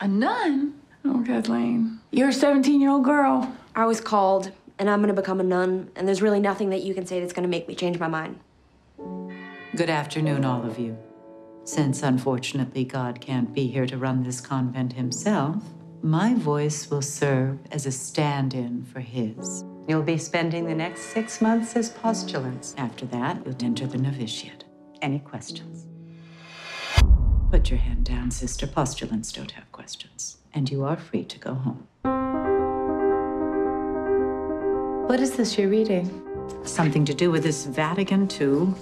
A nun? Oh, Kathleen, you're a 17-year-old girl. I was called, and I'm gonna become a nun, and there's really nothing that you can say that's gonna make me change my mind. Good afternoon, all of you. Since, unfortunately, God can't be here to run this convent himself, my voice will serve as a stand-in for his. You'll be spending the next 6 months as postulants. After that, you'll enter the novitiate. Any questions? Put your hand down, sister. Postulants don't have questions. And you are free to go home. What is this you're reading? Something to do with this Vatican II.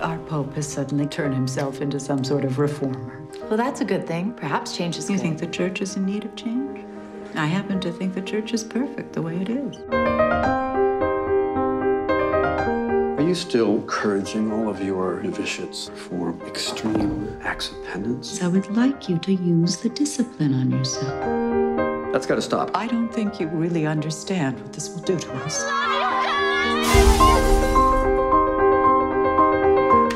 Our Pope has suddenly turned himself into some sort of reformer. Well, that's a good thing. Perhaps change is good. You think the church is in need of change? I happen to think the church is perfect the way it is. Are you still encouraging all of your novitiates for extreme acts of penance? I would like you to use the discipline on yourself. That's got to stop. I don't think you really understand what this will do to us.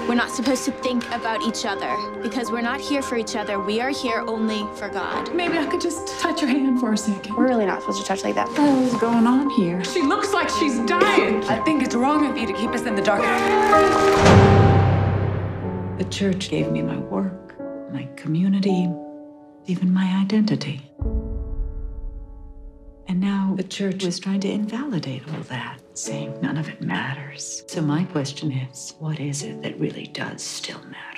We're not supposed to think about each other because we're not here for each other. We are here only for God. Maybe I could just touch your hand for a second. We're really not supposed to touch like that. What is going on here? She looks like she's dying. I think it's wrong of you to keep us in the dark. The church gave me my work, my community, even my identity. And now the church was trying to invalidate all that, saying none of it matters. So my question is, what is it that really does still matter?